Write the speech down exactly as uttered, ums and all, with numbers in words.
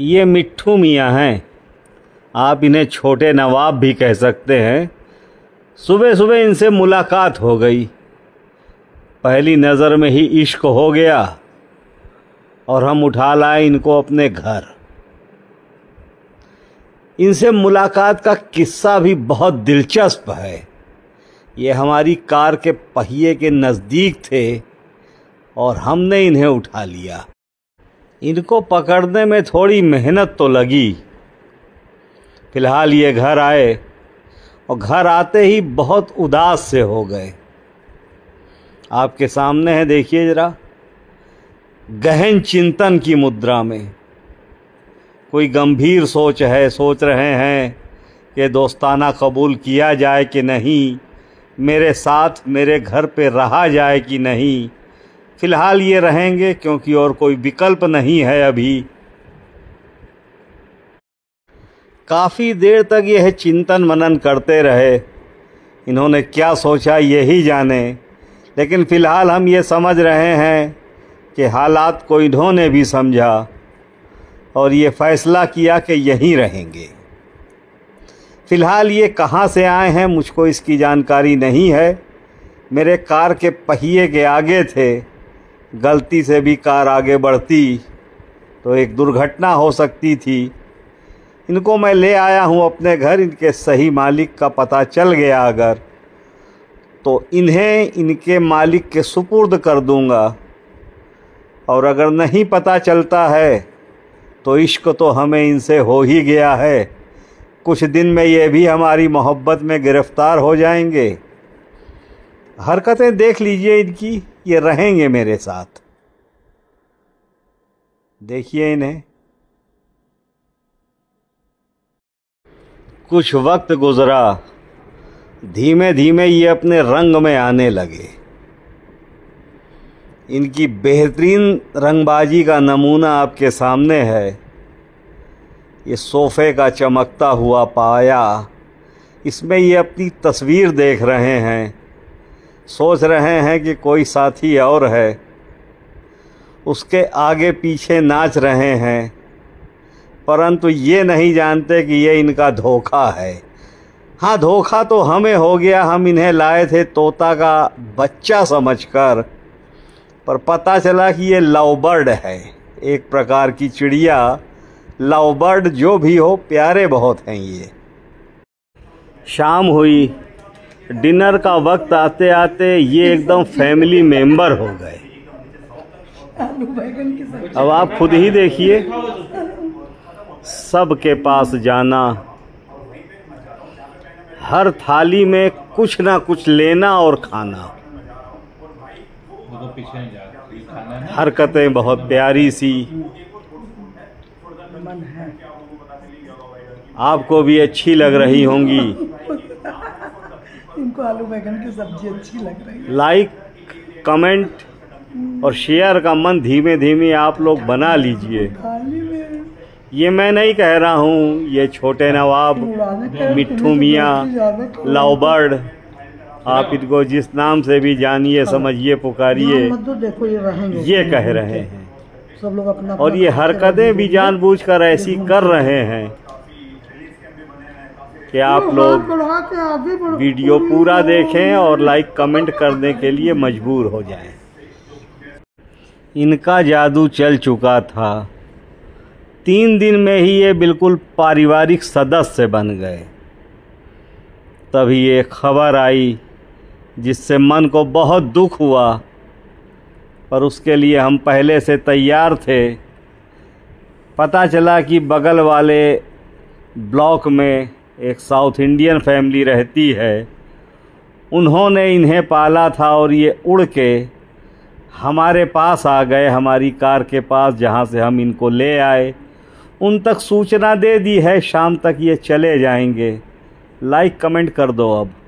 ये मिट्ठू मियां हैं, आप इन्हें छोटे नवाब भी कह सकते हैं। सुबह सुबह इनसे मुलाकात हो गई, पहली नज़र में ही इश्क हो गया और हम उठा लाए इनको अपने घर। इनसे मुलाकात का किस्सा भी बहुत दिलचस्प है। ये हमारी कार के पहिए के नज़दीक थे और हमने इन्हें उठा लिया। इनको पकड़ने में थोड़ी मेहनत तो लगी। फिलहाल ये घर आए और घर आते ही बहुत उदास से हो गए। आपके सामने है, देखिए ज़रा, गहन चिंतन की मुद्रा में। कोई गंभीर सोच है, सोच रहे हैं कि दोस्ताना कबूल किया जाए कि नहीं, मेरे साथ मेरे घर पे रहा जाए कि नहीं। फ़िलहाल ये रहेंगे क्योंकि और कोई विकल्प नहीं है। अभी काफ़ी देर तक यह चिंतन मनन करते रहे। इन्होंने क्या सोचा यही जाने, लेकिन फ़िलहाल हम ये समझ रहे हैं कि हालात को इन्होंने भी समझा और ये फ़ैसला किया कि यहीं रहेंगे। फ़िलहाल ये कहाँ से आए हैं मुझको इसकी जानकारी नहीं है। मेरे कार के पहिए के आगे थे, गलती से भी कार आगे बढ़ती तो एक दुर्घटना हो सकती थी। इनको मैं ले आया हूँ अपने घर। इनके सही मालिक का पता चल गया अगर तो इन्हें इनके मालिक के सुपुर्द कर दूँगा, और अगर नहीं पता चलता है तो इश्क तो हमें इनसे हो ही गया है। कुछ दिन में ये भी हमारी मोहब्बत में गिरफ़्तार हो जाएंगे। हरकतें देख लीजिए इनकी, ये रहेंगे मेरे साथ। देखिए इन्हें। कुछ वक्त गुज़रा, धीमे धीमे ये अपने रंग में आने लगे। इनकी बेहतरीन रंगबाजी का नमूना आपके सामने है। ये सोफ़े का चमकता हुआ पाया, इसमें ये अपनी तस्वीर देख रहे हैं। सोच रहे हैं कि कोई साथी और है, उसके आगे पीछे नाच रहे हैं, परंतु ये नहीं जानते कि ये इनका धोखा है। हाँ, धोखा तो हमें हो गया। हम इन्हें लाए थे तोता का बच्चा समझकर, पर पता चला कि ये लव बर्ड है, एक प्रकार की चिड़िया। लव बर्ड जो भी हो, प्यारे बहुत हैं ये। शाम हुई, डिनर का वक्त आते आते ये एकदम फैमिली मेंबर हो गए। अब आप खुद ही देखिए, सबके पास जाना, हर थाली में कुछ ना कुछ लेना और खाना। हरकतें बहुत प्यारी सी। आपको भी अच्छी लग रही होंगी। इनको आलू बैंगन की सब्जी अच्छी लग रही है। लाइक, कमेंट और शेयर का मन धीमे धीमे आप लोग बना लीजिए। ये मैं नहीं कह रहा हूँ, ये छोटे नवाब, मिट्ठू मियां, लव बर्ड, आप इनको जिस नाम से भी जानिए, समझिए, पुकारिए, ये कह रहे हैं सब लोग अपना। और ये हरकतें भी जानबूझकर ऐसी कर रहे हैं कि आप लोग वीडियो पूरा देखें और लाइक कमेंट करने के लिए मजबूर हो जाएं। इनका जादू चल चुका था। तीन दिन में ही ये बिल्कुल पारिवारिक सदस्य बन गए। तभी एक खबर आई जिससे मन को बहुत दुख हुआ, पर उसके लिए हम पहले से तैयार थे। पता चला कि बगल वाले ब्लॉक में एक साउथ इंडियन फैमिली रहती है, उन्होंने इन्हें पाला था और ये उड़ के हमारे पास आ गए, हमारी कार के पास, जहाँ से हम इनको ले आए। उन तक सूचना दे दी है, शाम तक ये चले जाएंगे। लाइक कमेंट कर दो अब।